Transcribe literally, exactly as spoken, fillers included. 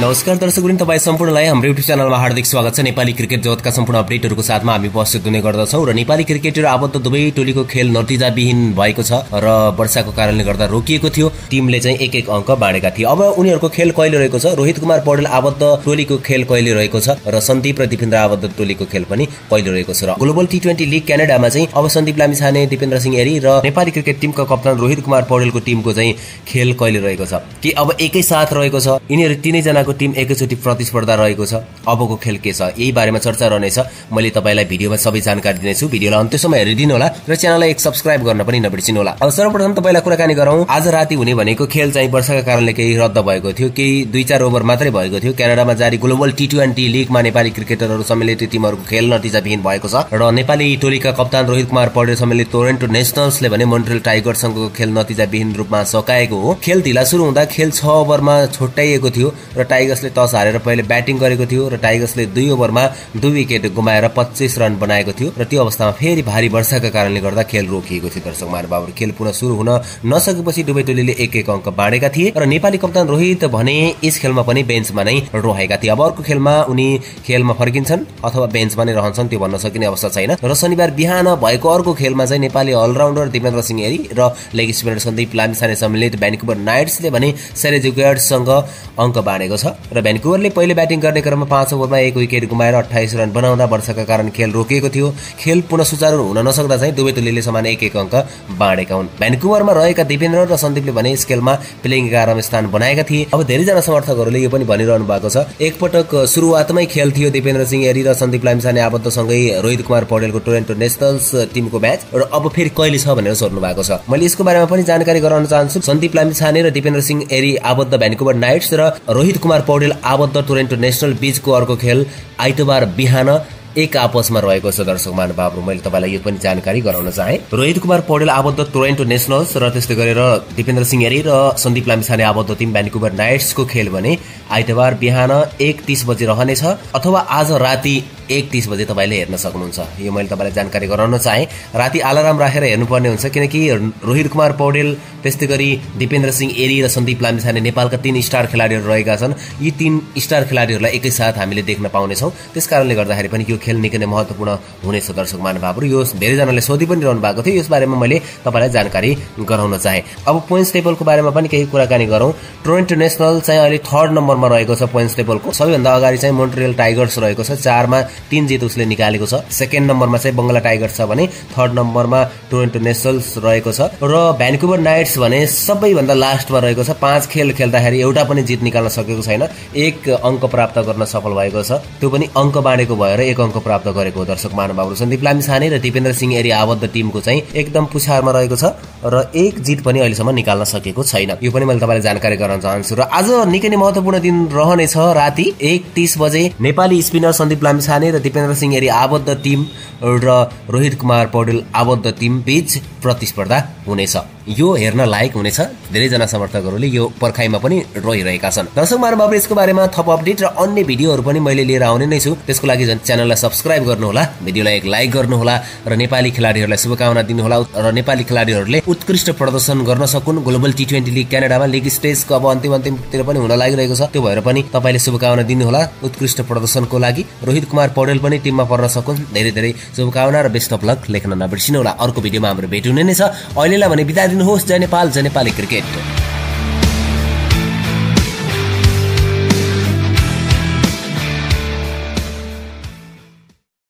नमस्कार दर्शक वृन्द, तपाई सम्पूर्णलाई हाम्रो युट्युब च्यानलमा हार्दिक स्वागत छ। नेपाली क्रिकेट जगतका सम्पूर्ण अपडेटहरुको साथमा हामी उपस्थित हुने गर्दछौं र नेपाली क्रिकेट र आबद्ध दुवै टोलीको खेल नतिजा विहीन भएको छ र वर्षाको कारणले गर्दा रोकिएको थियो। टिमले चाहिँ एक एक अंक बाँडेका थिए। अब उनीहरुको खेल कहिले रहेको छ, रोहित कुमार पौडेल आबद्ध टोलीको खेल कहिले रहेको छ र सन्दीप र दीपेन्द्र आबद्ध टोलीको खेल पनि कहिले रहेको छ। र ग्लोबल टी ट्वेन्टी लीग क्यानाडामा चाहिँ अब सन्दीप लामिछाने, दीपेन्द्र सिंह एरी र नेपाली क्रिकेट टिमका कप्तान रोहित कुमार पौडेलको टिमको चाहिँ खेल कहिले रहेको छ कि अब एकैसाथ रहेको छ। यिनीहरु तीनैजना को टिम एकैचोटी प्रतिस्पर्धा रहेको छ। अबको खेल के छ यही बारेमा चर्चा रहनेछ। मैले तपाईँलाई भिडियोमा सबै जानकारी दिनेछु। भिडियोलाई अन्त्यसम्म हेरिदिनु होला र च्यानललाई एक सब्स्क्राइब गर्न पनि नबिर्सिनु होला। अब सर्वप्रथम तपाईँलाई कुराकानी गरौं। आज राति हुने भनेको खेल चाहिँ वर्षाका कारणले केही रद्द भएको थियो, केही दुई चार ओभर मात्रै भएको थियो। क्यानाडामा जारी ग्लोबल टी ट्वेन्टी लीगमा नेपाली क्रिकेटरहरू सम्मिलित टिमहरूको खेल नतिजाविहीन भएको छ र नेपाली टोलीका कप्तान रोहित कुमार पौडेल सम्मिलित टोरन्टो नेशनल्सले भने मोन्ट्रियल टाइगर्ससँगको खेल नतिजाविहीन रूपमा सकाएको हो। खेल ढिला सुरु हुँदा खेल छ ओभरमा छुट्याइएको थियो र टाइगर्सले टस हारेर पहिले ब्याटिङ गरेको थियो र टाइगर्सले दुई ओभरमा दुई विकेट गुमाएर पच्चीस रन बनाएको थियो र त्यो अवस्थामा फेरि भारी वर्षाका कारणले गर्दा खेल रोकिएको थियो। दर्शक महानुभावहरु, खेल पुनः सुरु हुन नसकेपछि दुवै टोलीले एक एक अंक बाँडेका थिए र नेपाली कप्तान रोहित भने यस खेलमा पनि बेन्चमा नै रहेका थिए। अब अर्को खेलमा उनी खेलमा फर्किन्छन् अथवा बेन्चमा नै रहन्छन् त्यो भन्न सकिने अवस्था छैन। र शनिबार बिहान भएको अर्को खेलमा चाहिँ नेपाली अलराउन्डर दीपेन्द्र सिंह एरी र लेग स्पिनर सन्दीप लामिछाने सम्मिलित भ्यान्कुभर नाइट्सले भने सेरेजुगर्डसँग अंक बाँडेको छ र भ्यान्कुभरले पहिले ब्याटिङ गर्ने क्रममा पाँच ओभरमा एक विकेट गुमाएर अठाइस रन बनाउँदा वर्षाका कारण खेल रोकिएको थियो। खेल पुनः सुचारू हुन नसक्दा चाहिँ दुवै टोलीले समान एक एक अंक बाँडेका हुन्। भ्यान्कुभरमा रहेका दीपेन्द्र र सन्दीपले भने यस खेलमा प्लेइङ एघारमा स्थान बनाएका थिए। अब धेरैजना समर्थकहरूले यो पनि भनिरहनु भएको छ, एकपटक सुरुवातमै खेल थियो दीपेन्द्र सिंह एरी र सन्दीप लामिछाने आबद्धसँगै रोहित कुमार पौडेलको टोरन्टो नेशनल्स टिमको म्याच र अब फेरि कहिले छ भनेर सोध्नु भएको छ। मैले यसको बारेमा पनि जानकारी गराउन चाहन्छु। सन्दीप लामिछाने र दीपेन्द्र सिंह एरी आबद्ध भ्यान्कुभर नाइट्स र रोहित कुमार पौडेल आबद्ध टोरन्टो नेशनल बीचको अर्को खेल आइतबार बिहान एक आपसमा रहेको छ। दर्शक महानुभावहरु, मैले तपाईलाई यो पनि जानकारी गराउन चाहे। रोहित कुमार पौडेल आबद्ध टोरन्टो नेशनल्स र त्यस्तै गरेर दीपेन्द्र सिंह एरी र सन्दीप लामिछाने आबद्ध टिम भ्यान्कुभर नाइट्सको खेल भने आइतबार बिहान एक तीस बजे रहनेछ अथवा आज राति एक तीस बजे तपाईँले हेर्न सक्नुहुन्छ। यो मैले तपाईँलाई जानकारी गराउन चाहे। राति अलार्म राखेर हेर्नुपर्ने हुन्छ किनकि रोहित कुमार पौडेल, त्यस्तै गरी दीपेन्द्र सिंह एरी र सन्दीप लामिछाने नेपालका तीन स्टार खेलाडीहरू रहेका छन्। यी तीन स्टार खेलाडीहरूलाई एकैसाथ हामीले देख्न पाउनेछौँ। त्यसकारणले गर्दाखेरि पनि यो खेल निकै नै महत्त्वपूर्ण हुनेछ। दर्शक महानुभावहरु, यो धेरैजनाले सोधि पनि रहनु भएको थियो, यसबारेमा मैले तपाईँलाई जानकारी गराउन चाहे। अब पोइन्ट्स टेबलको बारेमा पनि केही कुराकानी गरौँ। टोरन्टो नेशनल चाहिँ अहिले थर्ड नम्बरमा रहेको छ पोइन्ट्स टेबलको। सबैभन्दा अगाडि चाहिँ मोन्ट्रियल टाइगर्स रहेको छ, चारमा तीन जित उसले निकालेको छ। सेकेन्ड नम्बरमा चाहिँ बङ्गला टाइगर्स छ भने थर्ड नम्बरमा टोरन्टो नेशनल्स रहेको छ र भ्यान्कुभर नाइट्स भने सबैभन्दा लास्टमा रहेको छ। पाँच खेल खेल्दाखेरि एउटा पनि जित निकाल्न सकेको छैन, एक अङ्क प्राप्त गर्न सफल भएको छ, त्यो पनि अङ्क बाँडेको भएर एक अङ्क प्राप्त गरेको। दर्शक महानुभावहरु, सन्दीप लामिछाने र दीपेन्द्र सिंह एरी आबद्ध टिमको चाहिँ एकदम पुछारमा रहेको छ र एक जित पनि अहिलेसम्म निकाल्न सकेको छैन। यो पनि मैले तपाईँलाई जानकारी गराउन चाहन्छु। र आज निकै नै महत्त्वपूर्ण दिन रहनेछ। राति एक तीस बजे नेपाली स्पिनर सन्दीप लामिछाने र दीपेन्द्र सिंह एरी आबद्ध टिम र रोहित कुमार पौडेल आबद्ध टिम बीच प्रतिस्पर्धा हुनेछ। यो हेर्न लायक हुनेछ। धेरैजना समर्थकहरूले यो पर्खाइमा पनि रहिरहेका छन्। दर्शक महानुभावहरु, यसको बारेमा थप अपडेट र अन्य भिडियोहरू पनि मैले लिएर आउने नै छु। त्यसको लागि च्यानललाई सब्स्क्राइब गर्नुहोला, भिडियोलाई एक लाइक गर्नुहोला र नेपाली खेलाडीहरूलाई शुभकामना दिनुहोला र नेपाली खेलाडीहरूले उत्कृष्ट प्रदर्शन गर्न सकुन्। ग्लोबल टी ट्वेन्टी लीग क्यानाडामा लीग स्टेजको अब अन्तिम अन्तिमतिर पनि हुन लागिरहेको छ, त्यो भएर पनि तपाईँले शुभकामना दिनुहोला उत्कृष्ट प्रदर्शनको लागि। रोहित कुमार पौडेल पनि टिममा पर्न सकुन् धेरै धेरै शुभकामना र बेस्ट अफ लक लेख्न नबिर्सिनुहोला। अर्को भिडियोमा हाम्रो भेट हुने नै छ। अहिलेलाई भने बिदा दिनुहोस्। जय नेपाल, जय नेपाली क्रिकेट।